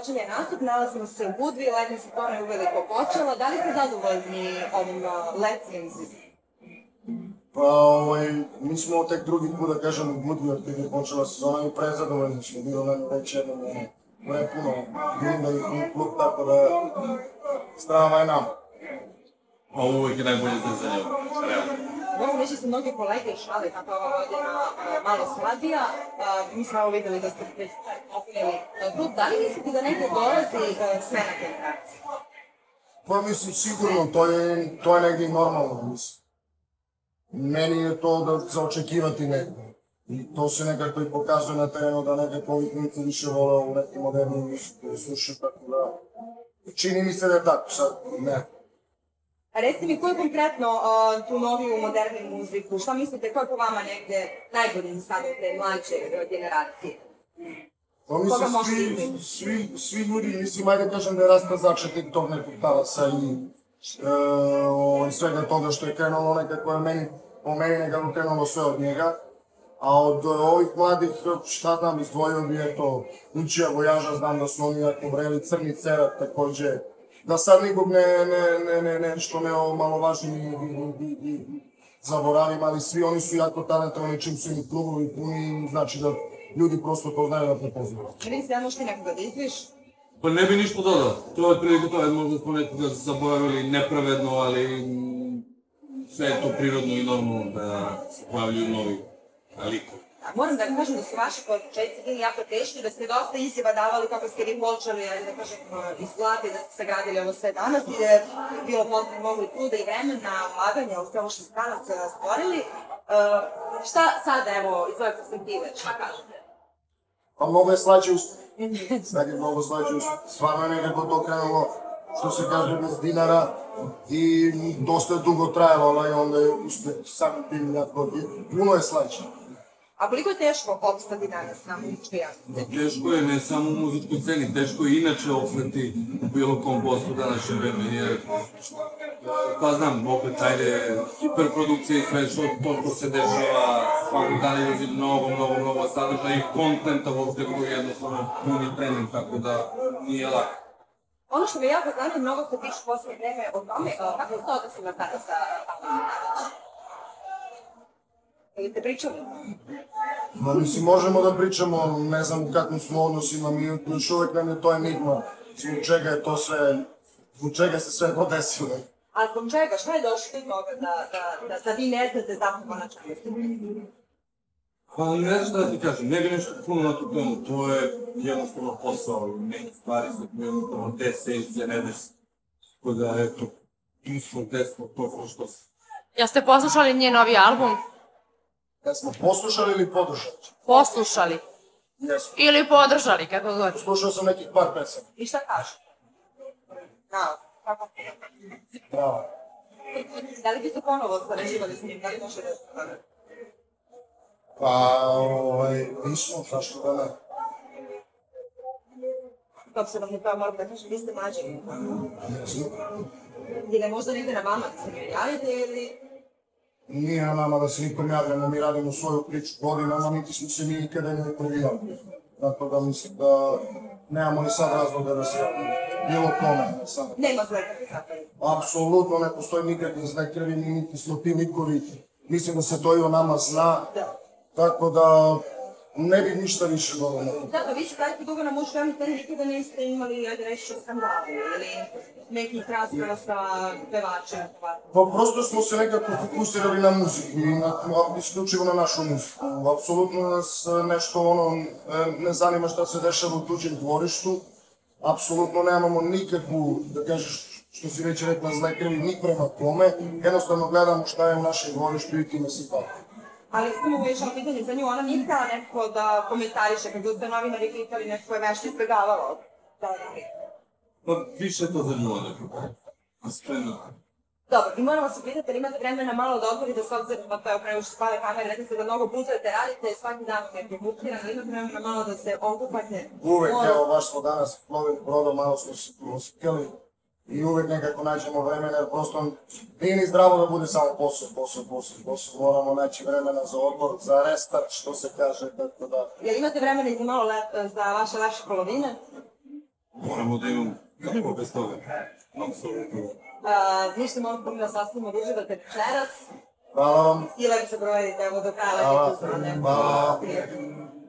počinje nastup, nalazimo se u Budvi, letnja sezona je uveliko počela. Da li ste zadovoljni ovim letnjim sezonom? Pa, mi smo tek drugi put, da kažem, u Budvi, jer je počela sezona i prezadovoljni smo, bilo nam već jedno prepuno grinda i klub, tako da strava je nama. A uvijek je najbolje zezanje, realno. Moram reći se mnogi kolege i šali, tako ova godina malo slabija. Mi smo ovo videli da ste već opunili klub. Da li mislite da neko dolazi sve na te prakcije? Pa mislim sigurno, to je negdje normalno, mislim. Meni je to zaočekivati nekako. I to se nekako i pokazuje na terenu da nekako ovih klinice više vole u nekim modernim slušaju, tako da... Čini mi se da je tako, sad ne. Reci mi, koju konkretno tu noviju modernu muziku, šta mislite, ko je po vama negde najbolji za sada te mlađe generacije? Pa mislim, svi ljudi, mislim, ajde kažem da je rasta začetek tog nekog talasa i svega toga što je krenulo nekako, po meni nekako krenulo sve od njega. A od ovih mladih, šta znam, izdvojio bi, eto, Lučija Vojaža, znam da su oni jako vreli, Crni Cerat takođe. Da sad nikog nešto ne omalovažim i zaboravim, ali svi oni su jako talentovani, čim su im klubovi puni, znači da ljudi prosto to znaju da prepoznaju. Čini se, ja možete nekoga da izdviš? Pa ne bi ništa dodao, to je prilike to, možda smo nekoga zaboravili nepravedno, ali sve je to prirodno i normalno da se pojavljuju novi likovi. Moram da kažem da su vaši početci bili jako teški, da ste dosta izjava davali kako ste vi počeli iz glave i da ste sagradili ovo sve danas i da je bilo mogli truda i vremena, ulaganja u sve ovo što ste danas stvorili. Šta sada, evo, iz ove perspektive, šta kažete? Pa mnogo je slađe uspjeh. Sad je mnogo slađe uspjeh. Stvarno je nekako to krenulo, što se kaže, bez dinara i dosta je dugo trajalo i onda je uspjeh sami bili jako puno je slađe. A koliko je teško opstati danas na muzičkoj sceni? Teško je ne samo u muzičkoj sceni, teško je inače opstati u bilo kom poslu današnje vreme, jer, pa znam, opet, ajde, hiperprodukcija i sve što toliko se dešava, svakog dana izlazi mnogo sadržaja i kontenta, uopšte koji jednostavno puni trening, tako da nije lako. Ono što me jako zanima, mnogo se piše posle vreme o tome, kako je to odnosila sada sa Pavlom Stanićem? Ili ste pričali? Ma mislim, možemo da pričamo, ne znam u kakvim smo odnosima, mi još uvijek nam je to enigma, zbog čega je to sve, zbog čega se sve podesilo. A zbog čega? Šta je došlo do toga da vi ne znate zapravo na čemu ste? Pa ne znam da ti kažem, ne bi nešto puno na tu temu, to je jednostavno posao, neke stvari se jednostavno desi i se ne desi. Tako da, eto, tu smo, gde smo, to smo što se. Jeste poslušali njen novi album? Jesmo poslušali ili podržali? Poslušali. Jesmo. Ili podržali, kako god. Slušao sam nekih par pesama. I šta kažu? Bravo. Kako? Bravo. Da li bi se ponovo sarađivali s njim? Da li može da... Pa, nismo, zašto da ne? Stop se vam ne pa, moram da kažem, vi ste mlađi. Jesmo. Ili možda ne ide na vama da se ne javite ili... Nije na nama da se nikom javljamo, mi radimo svoju priču godinama, niti smo se mi nikada ne prijavili. Tako da mislim da nemamo ni sad razloga da se bilo tome. Nema zlekari zato? Apsolutno, ne postoji nikakvi zlekari, niti smo ti nikovi. Mislim da se to i o nama zna, tako da ne bi ništa više dovoljno. Da, pa vi se tako dugo na mučku javni sceni nikada niste imali, ajde reći, skandala ili nekih razprava sa pevačem? Pa prosto smo se nekako fokusirali na muziku i isključivo na našu muziku. Apsolutno nas nešto ono, ne zanima šta se dešava u tuđem dvorištu. Apsolutno nemamo nikakvu, da kažeš, što si već rekla, zlekrvi ni prema tome. Jednostavno gledamo šta je u našem dvorištu i time se bavimo. Ali sam uviješala pitanje za nju, ona nije htjela nekako da komentariše, kako ste novinari pitali, nekako je nešto izbjegavalo. Pa više je to za nju nekako, spremno. Dobro, i moramo se pitati, ali imate vremena malo da odgovorite s obzirom na to, prema što spale kamere, rekli ste da mnogo putujete, radite, svaki dan nekako je muktira, ali imate vremena malo da se okupate. Uvijek, evo, baš smo danas plovili brodom, malo smo se uspjeli. I uvijek nekako nađemo vremena, jer prosto nije ni zdravo da bude samo posao. Moramo naći vremena za odmor, za restart, što se kaže, tako da... Jel imate vremena i za malo za vaše lepše polovine? moramo da imamo, kako bez toga? Ništa mogu da mi nas ostavimo duže da te večeras. Hvala vam. I lepo se provedite, evo do kraja lepo uspane. Hvala.